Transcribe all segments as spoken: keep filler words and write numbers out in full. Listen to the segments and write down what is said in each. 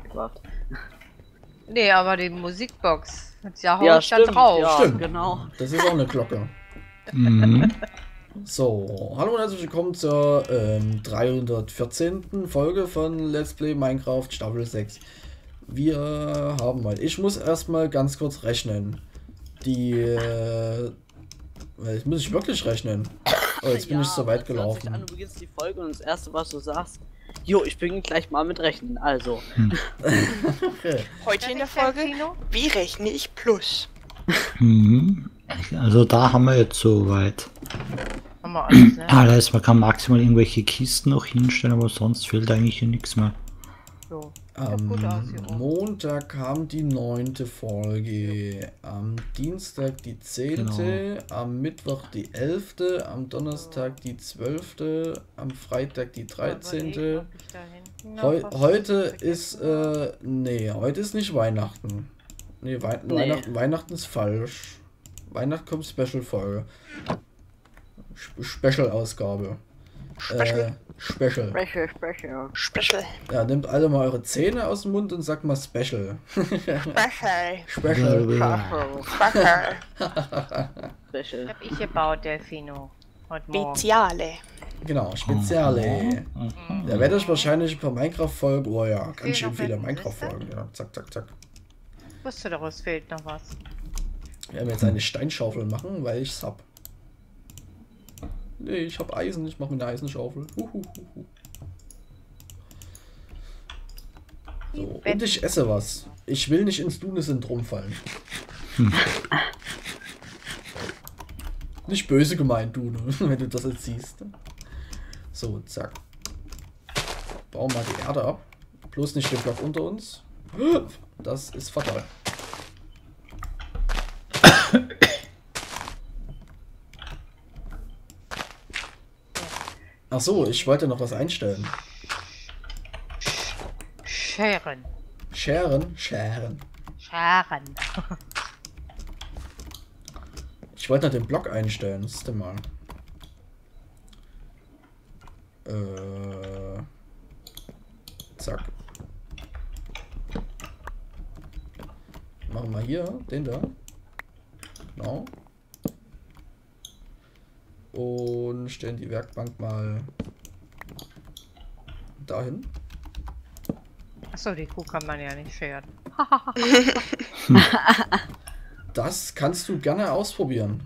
Minecraft. Nee, aber die Musikbox. Ja, hau ja, ich stimmt, da drauf. Ja, stimmt, genau. Das ist auch eine Glocke. Mhm. So, hallo und herzlich willkommen zur ähm, dreihundertvierzehnten Folge von Let's Play Minecraft Staffel sechs. Wir haben mal. Ich muss erstmal ganz kurz rechnen. Die. Äh, jetzt muss ich wirklich rechnen. Oh, jetzt bin ja, ich so weit gelaufen. An, du beginnst die Folge und das erste, was du sagst. Jo, ich bin gleich mal mit Rechnen, also. Hm. Okay. Heute in der Folge, wie rechne ich plus? Mhm. Also da haben wir jetzt soweit. Haben wir alles, ne? Ah, da ist, man kann maximal irgendwelche Kisten noch hinstellen, aber sonst fehlt eigentlich hier nichts mehr. So. Am gut aus hier Montag kam die neunte Folge, ja. Am Dienstag die zehnte, genau. Am Mittwoch die elfte, am Donnerstag die zwölfte, am Freitag die dreizehnte. Eh, Heu heute ist, äh, nee, heute ist nicht Weihnachten. Nee, Wei nee. Weihnachten, Weihnachten ist falsch. Weihnachten kommt Special-Folge. Special-Ausgabe. Special. Äh, Special. Special, Special. Special. Ja, nehmt alle mal eure Zähne aus dem Mund und sagt mal Special. Special. Special. Special. Special. Hab ich gebaut, Delfino. Speziale. Genau, Speziale. Mhm. Da werde ich wahrscheinlich ein paar Minecraft-Folgen. Oh ja, ganz schön viele Minecraft-Folgen. Ja, zack, zack, zack. Wusste doch, es fehlt noch was. Wir werden jetzt eine Steinschaufel machen, weil ich's hab. Nee, ich hab Eisen, ich mach mir eine Eisenschaufel. Huhuhuhu. So, und ich esse was. Ich will nicht ins Dune-Syndrom fallen. Hm. Nicht böse gemeint, Dune, wenn du das jetzt siehst. So, zack. Bauen mal die Erde ab. Bloß nicht den Block unter uns. Das ist fatal. Ach so, ich wollte noch was einstellen. Scheren. Scheren? Scheren. Scheren. Ich wollte noch den Block einstellen, das ist denn mal. Äh. Zack. Machen wir hier, den da. Genau. Und stellen die Werkbank mal dahin. Achso, die Kuh kann man ja nicht scheren. Das kannst du gerne ausprobieren.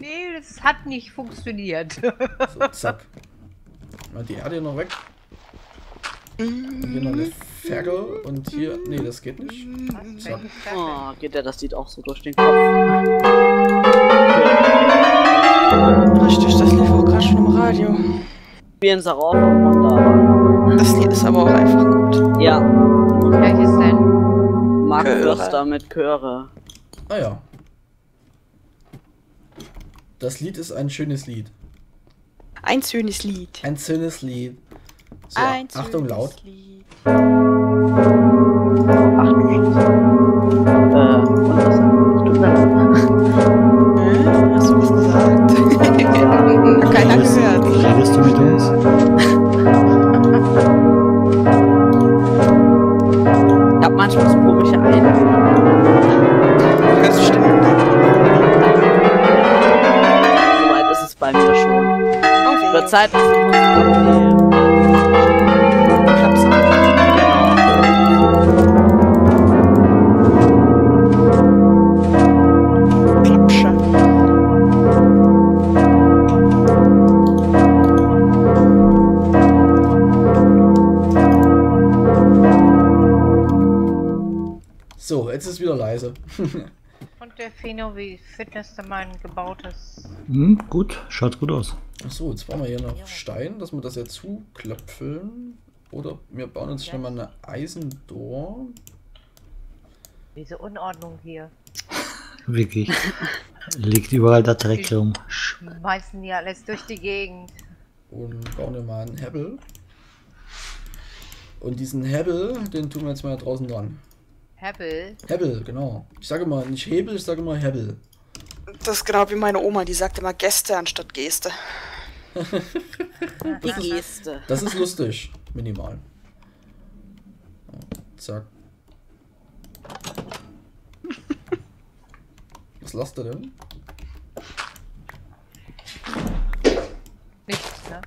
Nee, das hat nicht funktioniert. So, zack. Mal die Erde noch weg. Und hier noch eine Ferkel und hier. Nee, das geht nicht. Zack. Oh, geht der, das sieht auch so durch den Kopf. Richtig, das lief auch gerade schon im Radio. Wie in Sarov und da. Das Lied ist aber auch einfach gut. Ja. Welches denn? Mark Förster mit Chöre. Ah ja. Das Lied ist ein schönes Lied. Ein schönes Lied. Ein schönes Lied. So, ein Achtung laut. Lied. Ach du Scheiße. Äh, und was? Tut mir leid. Hä? Hast du was gesagt? Keiner gehört. Redest du mit uns? Ich hab manchmal so komische Eier. Kannst du stimmen? Soweit ist es bei mir schon. Okay. Über Zeit ist es okay. Klapp's an. So, jetzt ist wieder leise. Und der Fino, wie fitness du mein gebautes? Hm, gut, schaut gut aus. Achso, jetzt brauchen wir hier noch Stein, dass wir das ja zuklöpfeln. Oder wir bauen uns schnell mal eine Eisendor. Diese Unordnung hier. Wirklich. Liegt überall der Dreck rum. Schmeißen hier alles durch die Gegend. Und bauen wir mal einen Hebel. Und diesen Hebel, den tun wir jetzt mal draußen dran. Hebel? Hebel, genau. Ich sage mal nicht Hebel, ich sage mal Hebel. Das ist genau wie meine Oma, die sagt immer Gäste anstatt Geste. Die Geste. Das ist lustig, minimal. Zack, Was lasst du denn? Nichts, ne?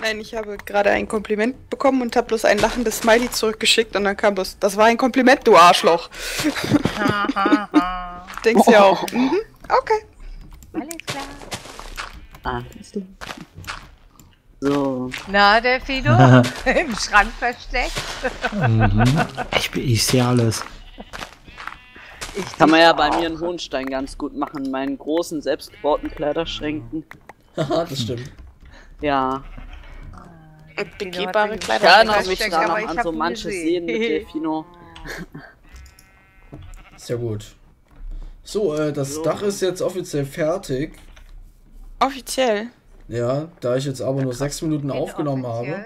Nein, ich habe gerade ein Kompliment bekommen und habe bloß ein lachendes Smiley zurückgeschickt und dann kam bloß, das war ein Kompliment, du Arschloch. Denkst du ja auch. Mhm. Okay. Alles klar. Alles klar. So. Na, der Fido? Im Schrank versteckt? Mhm. Ich, ich sehe alles. Ich kann man ja bei mir einen Hohenstein ganz gut machen, meinen großen, selbstgebauten Kleiderschränken. Haha, das stimmt. Ja. Begehbare Kleiderschränke. Ja, ich kann noch an so manches sehen mit Delfino. Sehr gut. So, äh, das so. Dach ist jetzt offiziell fertig. Offiziell? Ja, da ich jetzt aber nur sechs Minuten aufgenommen offiziell.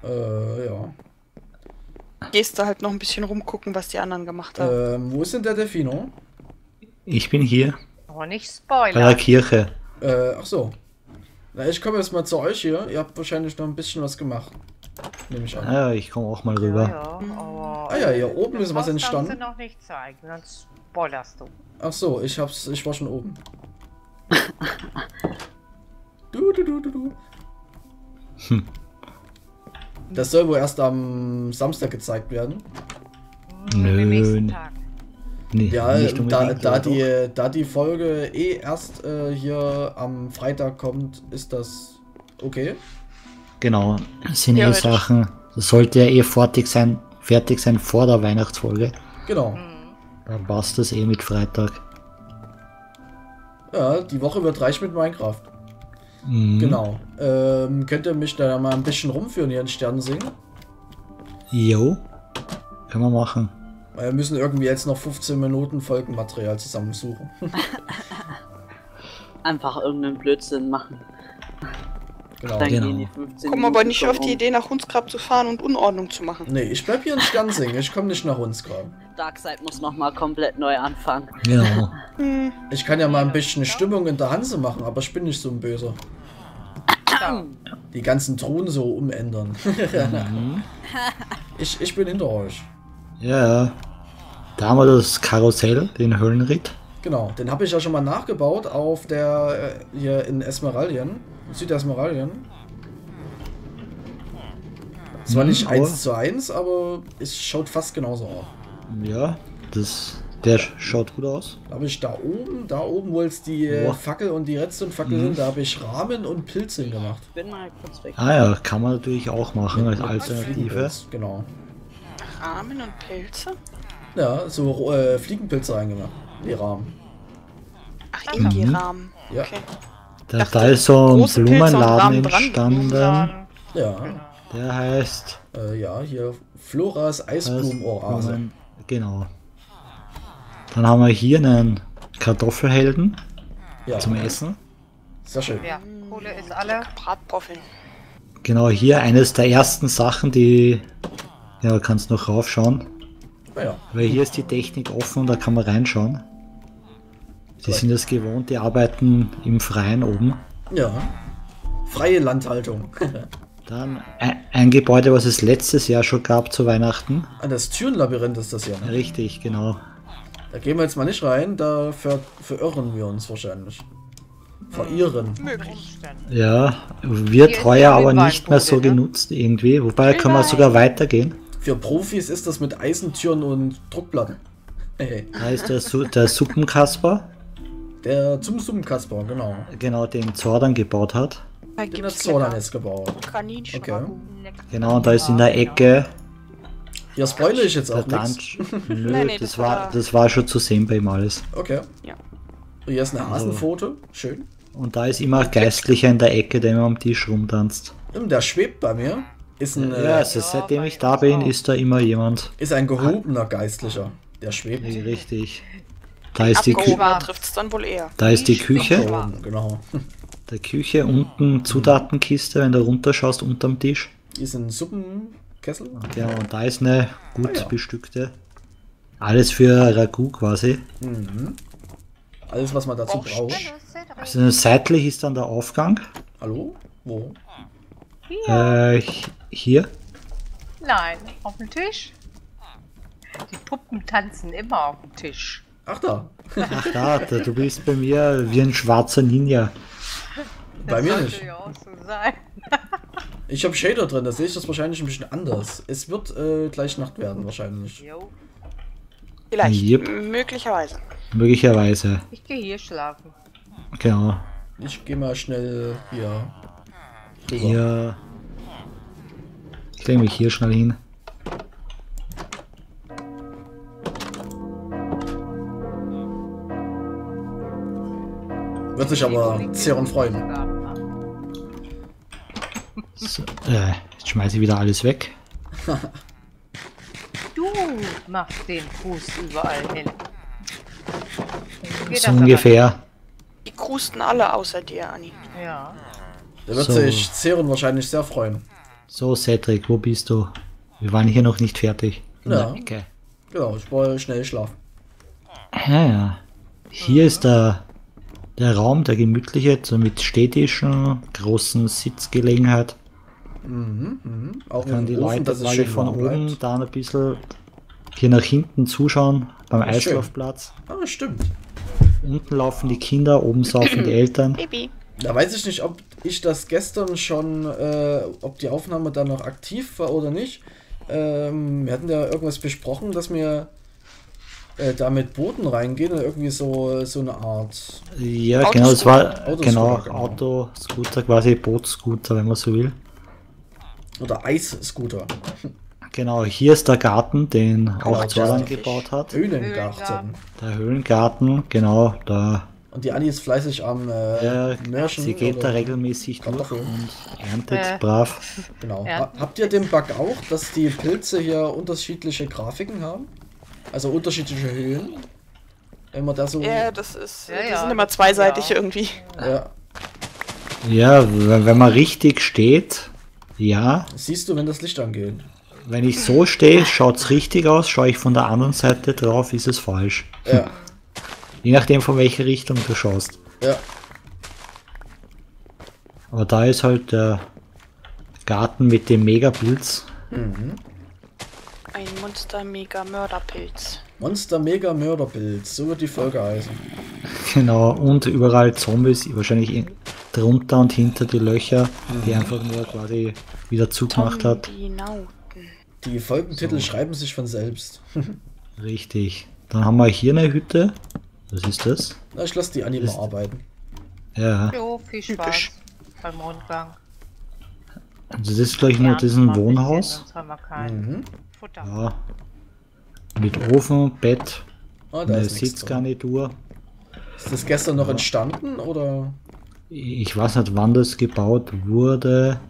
habe. Äh, ja. Gehst du halt noch ein bisschen rumgucken, was die anderen gemacht haben. Ähm, wo ist denn der Delfino? Ich bin hier. Oh, nicht spoilern. Bei der Kirche. Äh, ach so. Na, ich komme jetzt mal zu euch hier. Ihr habt wahrscheinlich noch ein bisschen was gemacht. Nehme ich an. Ja, ich komme auch mal rüber. Ja, ja. Oh, ah ja, hier oben ist was entstanden. Das kannst du noch nicht zeigen, sonst spoilerst du. Ach so, ich hab's, ich war schon oben. Du, du, du, du, du. Hm. Das soll wohl erst am Samstag gezeigt werden. Nö. Nee, ja, nicht da, da, die, da die Folge eh erst äh, hier am Freitag kommt, ist das okay? Genau, das sind ja, eh Sachen. Das sollte ja eh fertig sein, fertig sein vor der Weihnachtsfolge. Genau. Mhm. Dann passt das eh mit Freitag. Ja, die Woche wird reich mit Minecraft. Mhm. Genau. Ähm, könnt ihr mich da mal ein bisschen rumführen hier in Sternensee? Jo. Können wir machen. Wir müssen irgendwie jetzt noch fünfzehn Minuten Folgenmaterial zusammensuchen. Einfach irgendeinen Blödsinn machen. Genau. Dann genau. Gehen die fünfzehn komm Minuten aber nicht auf die Idee, nach Hunsgrab zu fahren und Unordnung zu machen. Nee, ich bleib hier in Sternensee. Ich komme nicht nach Hunsgrab. Darkseid muss nochmal komplett neu anfangen. Genau. Ich kann ja mal ein bisschen Stimmung in der Hanse machen, aber ich bin nicht so ein Böser. Die ganzen Truhen so umändern. Mhm. ich, ich bin hinter euch. Ja. Da haben wir das Karussell, den Höllenritt. Genau, den habe ich ja schon mal nachgebaut auf der, hier in Esmeralien, Südesmeralien. Zwar nicht eins zu eins, aber es schaut fast genauso aus. Ja, das, der schaut gut aus. Da habe ich da oben, da oben, wo jetzt die äh, Fackel und die Redstone-Fackel sind, mhm. da habe ich Rahmen und Pilze gemacht. Bin mal kurz weg. Ah ja, kann man natürlich auch machen als Alternative. Genau. Rahmen und Pilze? Ja, so äh, Fliegenpilze reingemacht. Die Rahmen. Ach, in die mhm. Rahmen. Ja. Okay. Da, dachte, da ist so ein Blumenladen entstanden. Ja. Der heißt. Äh, ja, hier Floras Eisblumenoase. Genau. Dann haben wir hier einen Kartoffelhelden ja. zum Essen. Sehr schön. Ja, Kohle ist alle. Bratpoffeln. Genau, hier eines der ersten Sachen, die. Ja, kannst noch raufschauen. Ja. Weil hier ist die Technik offen und da kann man reinschauen. Die sind das gewohnt, die arbeiten im Freien oben. Ja. Freie Landhaltung. Dann ein, ein Gebäude, was es letztes Jahr schon gab zu Weihnachten. Ah, das Türenlabyrinth ist das ja, ne? Richtig, genau. Da gehen wir jetzt mal nicht rein, da ver verirren wir uns wahrscheinlich. Verirren. Möglich. Ja, wird heuer aber nicht mehr so genutzt irgendwie. Wobei können wir sogar weitergehen. Für Profis ist das mit Eisentüren und Druckplatten. Hey. Da ist der, Su der Suppenkasper. Der zum Suppenkasper, genau. Genau, den Zordan gebaut hat. Den der Zordan jetzt gebaut. Okay. Genau, und da ist in der Ecke. Ja, spoilere ich jetzt auch nicht. Nö, nein, nee, das, das, war, das war schon zu sehen bei ihm alles. Okay. Ja. Hier ist eine Hasenfoto, schön. Und da ist immer ein Geistlicher in der Ecke, der immer am Tisch rumtanzt. Der schwebt bei mir. Ist ein, ja, also seitdem ich da bin, ist da immer jemand. Ist ein gehobener Geistlicher, der schwebt. Nee, richtig. Da ist die Küche. Da ist die Küche. Genau. Der Küche unten Zutatenkiste, wenn du runterschaust unterm Tisch. Hier ist ein Suppenkessel. Ja, und da ist eine gut ah, ja. bestückte. Alles für Ragout quasi. Mhm. Alles, was man dazu braucht. Also seitlich ist dann der Aufgang. Hallo? Wo? Hier. Äh, hier? Nein, auf dem Tisch. Die Puppen tanzen immer auf dem Tisch. Ach da. Ach da, du bist bei mir wie ein schwarzer Ninja. Das bei mir nicht. Ja auch so sein. Ich habe Shader drin, da sehe ich das wahrscheinlich ein bisschen anders. Es wird äh, gleich Nacht werden wahrscheinlich. Jo. Vielleicht. Yep. Möglicherweise. Möglicherweise. Ich gehe hier schlafen. Genau. Ich gehe mal schnell hier. Rüber. Ja. Ich lege mich hier schnell hin. Wird sich aber Zeron freuen. So, äh, jetzt schmeiße ich wieder alles weg. Du machst den Fuß überall hin. So ungefähr. Die krusten alle außer dir, Anni. Ja. Da wird so. sich Zeron wahrscheinlich sehr freuen. So, Cedric, wo bist du? Wir waren hier noch nicht fertig. In ja. Der Ecke. Ja, ich wollte schnell schlafen. Ja, ja. Hier mhm. ist der... Der Raum, der gemütliche, so mit städtischen, großen Sitzgelegenheit. Mhm, mhm. Auch kann die Ofen, Leute schön von oben bleibt. Dann ein bisschen hier nach hinten zuschauen, beim ja, Eislaufplatz. Schön. Ah, stimmt. Unten laufen die Kinder, oben saufen die Eltern. Baby. Da weiß ich nicht, ob ich das gestern schon, äh, ob die Aufnahme dann noch aktiv war oder nicht. Ähm, wir hatten ja irgendwas besprochen, dass wir... da mit Booten reingehen oder irgendwie so, so eine Art. Ja, genau, das war Autoscooter, genau, genau. Autoscooter, quasi Bootscooter, wenn man so will. Oder Eisscooter. Genau, hier ist der Garten, den genau, auch Zoran gebaut hat. Höhlengarten. Der Höhlengarten, genau, da. Und die Anni ist fleißig am äh, ja, Mörschen. Sie geht da regelmäßig durch und erntet äh. brav. Genau. Ja. Habt ihr den Bug auch, dass die Pilze hier unterschiedliche Grafiken haben? Also unterschiedliche Höhen. Wenn man da so. Ja, das ist. Ja, die ja. sind immer zweiseitig ja. irgendwie. Ja. Ja, wenn man richtig steht, ja. Das siehst du, wenn das Licht angeht. Wenn ich so stehe, schaut's richtig aus. Schaue ich von der anderen Seite drauf, ist es falsch. Ja. Je nachdem, von welcher Richtung du schaust. Ja. Aber da ist halt der Garten mit dem Megapilz. Mhm. Ein Monster-Mega-Mörderpilz. Monster-Mega-Mörderpilz, so wird die Folge heißen. Genau, und überall Zombies, wahrscheinlich drunter und hinter die Löcher, mhm. die einfach nur quasi wieder zugemacht hat. Die Folgentitel so. schreiben sich von selbst. Richtig. Dann haben wir hier eine Hütte. Was ist das? Na, ich lasse die Anime arbeiten. Ja. Jo, viel Spaß Hübisch. beim Rundgang. Also das ist gleich nur diesen Wohnhaus. Ja. Mit Ofen, Bett, oh, eine Sitzgarnitur. Ist das gestern noch ja. entstanden oder? Ich weiß nicht, wann das gebaut wurde.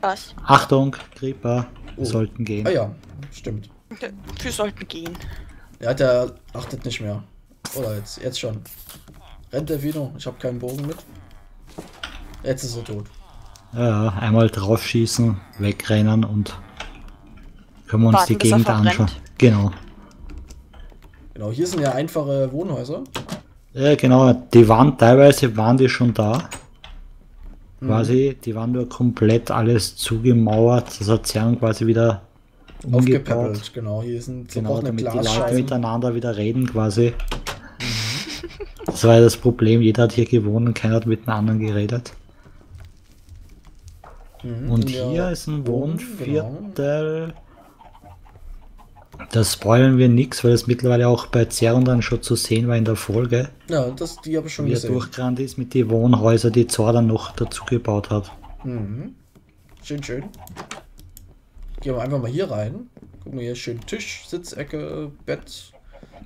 Was? Achtung, Creeper, oh. wir sollten gehen. Ah ja, stimmt. Wir sollten gehen. Ja, der achtet nicht mehr. Oder jetzt, jetzt schon. Rennt er wieder? Ich habe keinen Bogen mit. Jetzt ist er tot. Ja, einmal drauf schießen, wegrennen und. Können wir uns Warten, die Gegend anschauen. Genau. Genau, hier sind ja einfache Wohnhäuser. Ja, genau. Die waren teilweise waren die schon da. Mhm. Quasi, die waren nur komplett alles zugemauert. Das hat Zern quasi wieder umgebaut. Genau, hier sind genau, damit eine die Leute miteinander wieder reden quasi. Mhm. Das war ja das Problem. Jeder hat hier gewohnt und keiner hat mit dem anderen geredet. Mhm. Und ja, hier ist ein Wohnviertel. Genau. Das spoilern wir nichts, weil das mittlerweile auch bei Zeron dann schon zu sehen war in der Folge. Ja, das, die habe ich schon wie gesehen. Wie er durchgerannt ist mit den Wohnhäusern, die Zoran noch dazu gebaut hat. Mhm. Schön, schön. Gehen wir einfach mal hier rein. Gucken wir hier schön Tisch, Sitzecke, Bett.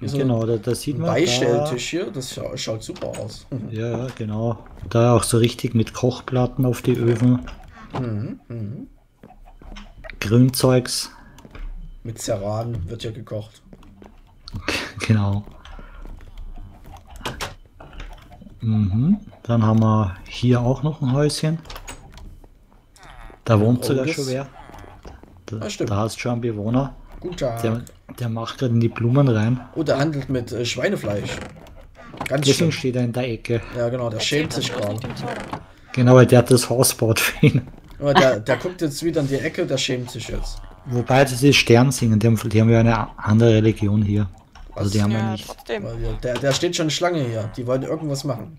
Hier genau, so da, da sieht man. Beistelltisch da. Hier, das scha schaut super aus. Mhm. Ja, genau. Da auch so richtig mit Kochplatten auf die Öfen. Mhm. Mhm. Grünzeugs. Mit Ceran wird ja gekocht. Genau. Mhm. Dann haben wir hier auch noch ein Häuschen. Da wohnt sogar schon wer. Da, ah, stimmt. Da ist schon ein Bewohner. Guten Tag. Der, der macht gerade in die Blumen rein. Oh, der handelt mit äh, Schweinefleisch. Ganz schön. Steht er in der Ecke. Ja, genau, der schämt sich gerade. Genau, weil der hat das Haus gebaut für ihn. Aber der, der guckt jetzt wieder in die Ecke, der schämt sich jetzt. Wobei das ist Sternsinger, die haben, die haben ja eine andere Religion hier. Also die haben ja, ja trotzdem. Da, da steht schon eine Schlange hier. Die wollen irgendwas machen.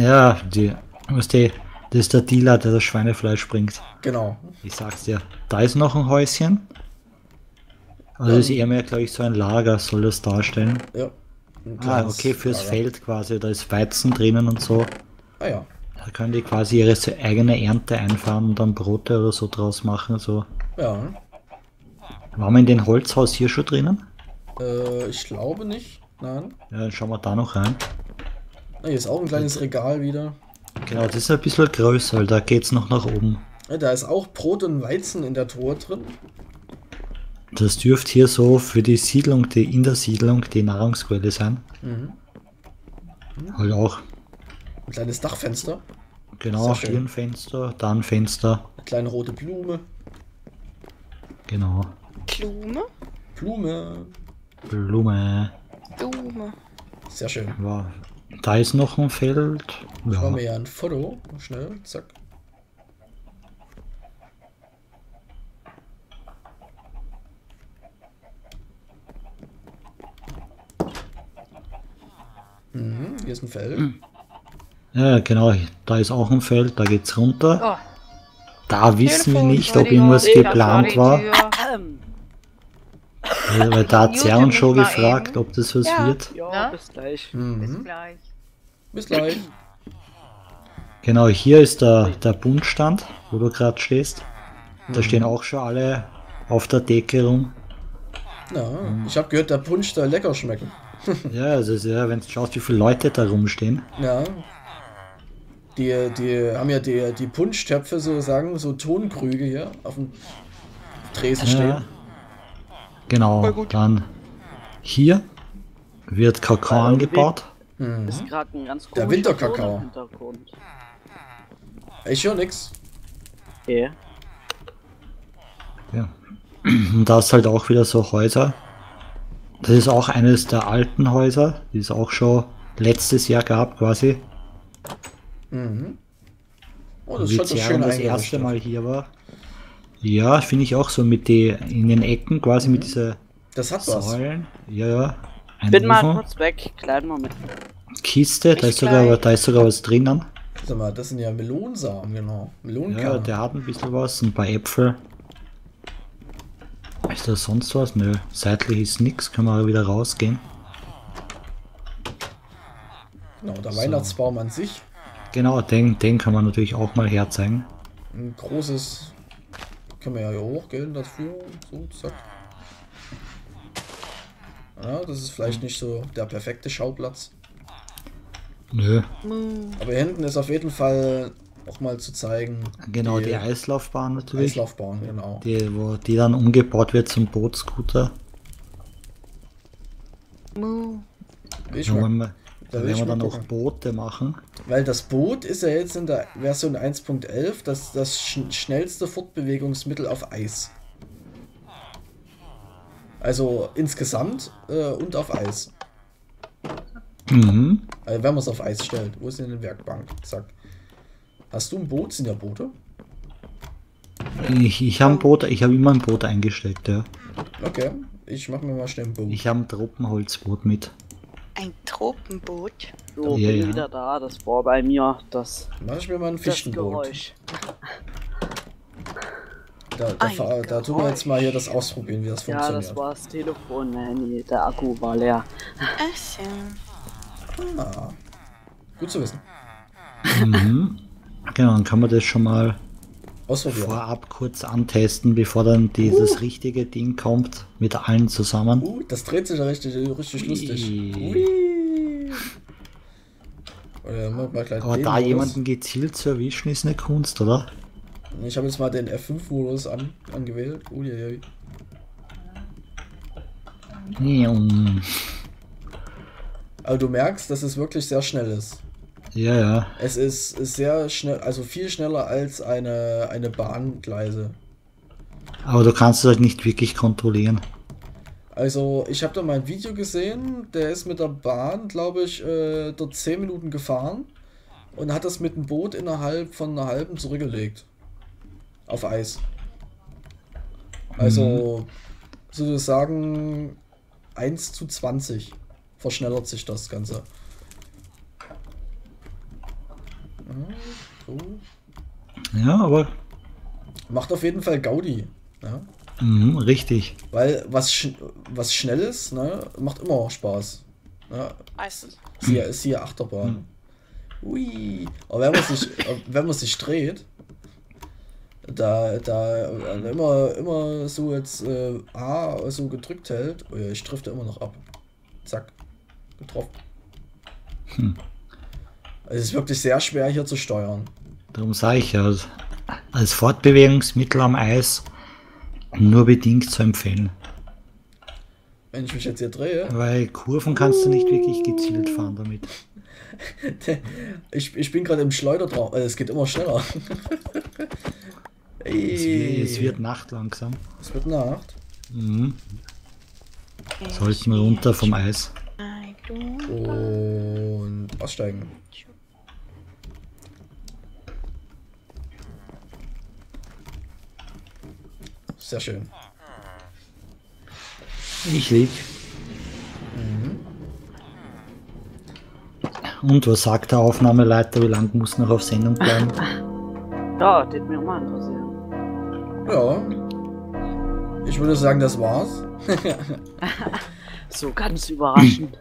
Ja, die. Was die das ist der Dealer, der das Schweinefleisch bringt. Genau. Ich sag's dir. Da ist noch ein Häuschen. Also ja. Ist eher mehr, glaube ich, so ein Lager soll das darstellen. Ja. Ah, okay, fürs Lager. Feld quasi. Da ist Weizen drinnen und so. Ah ja. Da können die quasi ihre eigene Ernte einfahren und dann Brote oder so draus machen. So. Ja. Waren wir in dem Holzhaus hier schon drinnen? Äh, ich glaube nicht. Nein. Ja, dann schauen wir da noch rein. Ah, hier ist auch ein kleines Regal wieder. Genau, das ist ein bisschen größer, weil da geht's noch nach oben. Ja, da ist auch Brot und Weizen in der Truhe drin. Das dürfte hier so für die Siedlung, die in der Siedlung, die Nahrungsquelle sein. Mhm. Mhm. Halt auch. Ein kleines Dachfenster. Genau, hier ein Fenster, da ein Fenster. Eine kleine rote Blume. Genau. Blume? Blume. Blume. Blume. Sehr schön. Wow. Da ist noch ein Feld. Ja. Machen wir ja ein Foto. Schnell, zack. Mhm, hier ist ein Feld. Ja, genau. Da ist auch ein Feld. Da geht's runter. Oh. Da wissen wir nicht, ob irgendwas geplant war. Ja, weil da hat Zern schon gefragt, eben. Ob das was ja. wird. Ja, bis gleich. Mhm. bis gleich. Bis gleich. Genau, hier ist der, der Bundstand, wo du gerade stehst. Da mhm. stehen auch schon alle auf der Decke rum. Ja, mhm. ich habe gehört, der Punsch soll lecker schmecken. Ja, also ja, wenn du schaust, wie viele Leute da rumstehen. Ja. Die, die haben ja die, die Punschtöpfe sozusagen, so Tonkrüge hier auf dem Tresen ja. stehen. Genau, dann hier wird Kakao ja, angebaut. Mhm. Ist ein ganz der Winterkakao. Ich höre nix. Yeah. Ja. Und da ist halt auch wieder so Häuser. Das ist auch eines der alten Häuser, die es auch schon letztes Jahr gab quasi. Mhm. Oh, das ist schon so schön, das erste Mal hier war. Ja, finde ich auch so mit den in den Ecken quasi mhm. mit dieser das hat Säulen. Was. Ja, ja. Ein bin Ofen. Mal kurz weg, kleinen Moment. Kiste, da ist, sogar, da ist sogar was drinnen. Sag mal, das sind ja Melonsamen, genau. Melonenkerne. Ja, der hat ein bisschen was, ein paar Äpfel. Ist da sonst was? Nö, seitlich ist nichts, können wir wieder rausgehen. Genau, der so. Weihnachtsbaum an sich. Genau, den, den kann man natürlich auch mal herzeigen. Ein großes. Können wir ja hier hochgehen dafür. So, zack. Ja, das ist vielleicht nicht so der perfekte Schauplatz. Nö. Aber hier hinten ist auf jeden Fall auch mal zu zeigen. Genau, die, die Eislaufbahn natürlich. Eislaufbahn, genau. Die, wo die dann umgebaut wird zum Bootscooter. Mö. Ich da werden wir dann auch Boote machen. Weil das Boot ist ja jetzt in der Version eins Punkt elf das, das sch schnellste Fortbewegungsmittel auf Eis. Also insgesamt äh, und auf Eis. Mhm. Also wenn man es auf Eis stellt. Wo ist denn die Werkbank? Zack. Hast du ein Boot? Sind ja Boote? Ich, ich habe ein Boot. Ich habe immer ein Boot eingesteckt, ja. Okay. Ich mache mir mal schnell ein Boot. Ich habe ein Tropenholzboot mit. Ein Tropenboot. So, ja, bin ja. wieder da, das war bei mir das. Mach ich mir mal ein Fischengeräusch. Da, da, ein da, da tun wir jetzt mal hier das ausprobieren, wie das ja, funktioniert. Ja, das war das Telefon, nee, der Akku war leer. Ach so. Ah, gut zu wissen. Mhm. Genau, dann kann man das schon mal vorab kurz antesten, bevor dann dieses uh. richtige Ding kommt mit allen zusammen. Uh, das dreht sich ja richtig, richtig lustig. Ui. Oder mal gleich aber da Modus. Jemanden gezielt zu erwischen ist eine Kunst, oder? Ich habe jetzt mal den F fünf Modus an, angewählt. Ui, ui, ui. Mm. Aber du merkst, dass es wirklich sehr schnell ist. Ja, ja. Es ist, ist sehr schnell, also viel schneller als eine, eine Bahngleise. Aber du kannst es halt nicht wirklich kontrollieren. Also, ich habe da mal ein Video gesehen, der ist mit der Bahn, glaube ich, äh, dort zehn Minuten gefahren und hat das mit dem Boot innerhalb von einer halben zurückgelegt. Auf Eis. Also, mhm. sozusagen, eins zu zwanzig verschnellert sich das Ganze. So. Ja, aber... Macht auf jeden Fall Gaudi. Ja? Mhm, richtig. Weil was, sch was schnell ist, ne, macht immer auch Spaß. Ja? Ist, hier, ist hier Achterbahn. Mhm. Ui. Aber wenn man sich, wenn man sich dreht, da, da immer, immer so jetzt äh, A so gedrückt hält, oh ja, ich drifte immer noch ab. Zack. Getroffen. Hm. Also es ist wirklich sehr schwer hier zu steuern. Darum sage ich ja, als Fortbewegungsmittel am Eis nur bedingt zu empfehlen. Wenn ich mich jetzt hier drehe. Weil Kurven kannst du nicht wirklich gezielt fahren damit. ich, ich bin gerade im Schleudertraum. Es geht immer schneller. es, wird, es wird Nacht langsam. Es wird Nacht. Mhm. Sollten wir runter vom Eis. Und aussteigen. Sehr schön. Ich lieg. Mhm. Und was sagt der Aufnahmeleiter? Wie lange muss noch auf Sendung bleiben? Ja, das mir auch mal interessieren. Ja. Ich würde sagen, das war's. So ganz überraschend.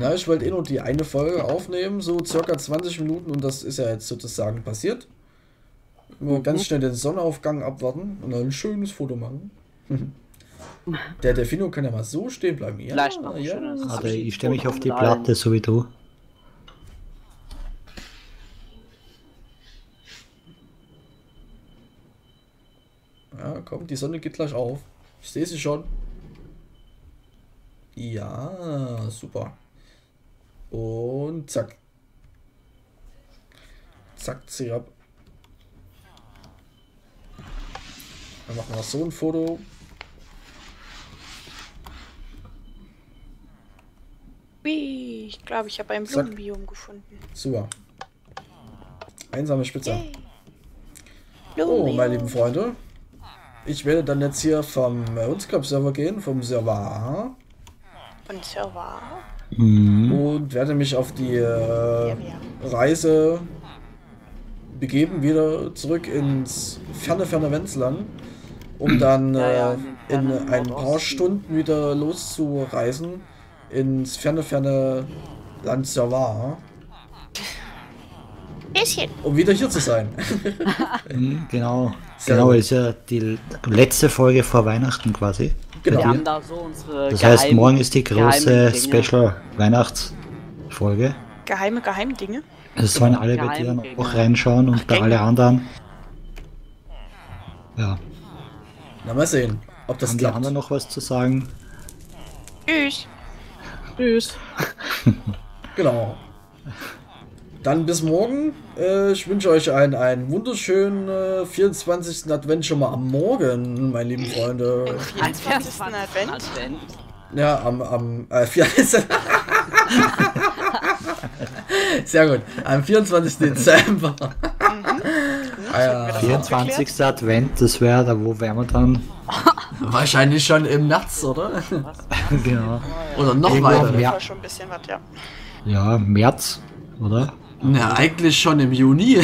Na, ich wollte eh nur die eine Folge aufnehmen, so circa zwanzig Minuten, und das ist ja jetzt sozusagen passiert. Nur ganz schnell den Sonnenaufgang abwarten und dann ein schönes Foto machen. Der Delfino kann ja mal so stehen bleiben. Ja, vielleicht noch ja. Also ich stelle mich auf die Platte, so wie du. Ja, komm, die Sonne geht gleich auf. Ich sehe sie schon. Ja, super. Und zack. Zack, zieh ab. Dann machen wir so ein Foto. Ich glaube, ich habe ein Blumenbiom gefunden. Super. Einsame Spitze. Oh, meine lieben Freunde. Ich werde dann jetzt hier vom Unscrap-Server gehen, vom Server A. Und Server A. Mhm. Und werde mich auf die äh, ja, ja. Reise begeben, wieder zurück ins ferne, ferne Wenzland, um dann ja, äh, ja, in ein paar Stunden wieder loszureisen ins ferne, ferne Land Servar. Bisschen. Um wieder hier zu sein. Genau. Genau, ist ja die letzte Folge vor Weihnachten quasi. Genau. Wir haben da so unsere das heißt, morgen ist die große Special-Weihnachtsfolge. Geheime, geheime Dinge. Das sollen alle bei dir noch reinschauen und bei alle anderen. Ja. Na, mal sehen, ob das klappt. Haben die anderen noch was zu sagen? Tschüss. Tschüss. Genau. Dann bis morgen. Ich wünsche euch einen, einen wunderschönen vierundzwanzigsten Advent schon mal am Morgen, meine lieben Freunde. Am vierundzwanzigsten Advent? Ja, am, am äh, vierundzwanzigsten Sehr gut. Am vierundzwanzigsten Dezember. Mhm. Ah, ja. vierundzwanzigsten Advent, das wäre da, wo wären wir dann? Wahrscheinlich schon im Nachts, oder? Genau. Oder noch irgendwo weiter. Ja. Schon ein bisschen was, ja. Ja, März, oder? Na, eigentlich schon im Juni.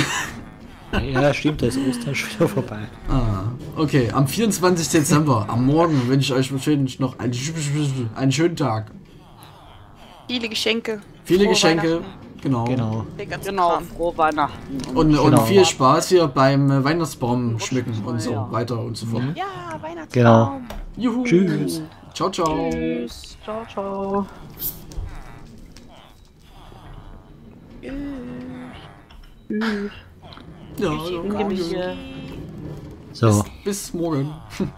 Ja, stimmt, da ist Ostern schon wieder vorbei. Ah, okay, am vierundzwanzigsten Dezember, am Morgen, wünsche ich euch wahrscheinlich noch einen, einen schönen Tag. Viele Geschenke. Viele Frohe Geschenke. Genau. Genau. Genau. Frohe Weihnachten. Und, und genau. Viel Spaß hier beim Weihnachtsbaum schmücken und so weiter und so fort. Ja, Weihnachtsbaum. Genau. Juhu. Tschüss. Ciao, ciao. Tschüss. Ciao, ciao. Tschüss. Tschüss. Ja, ja, ja. So. Bis, bis morgen.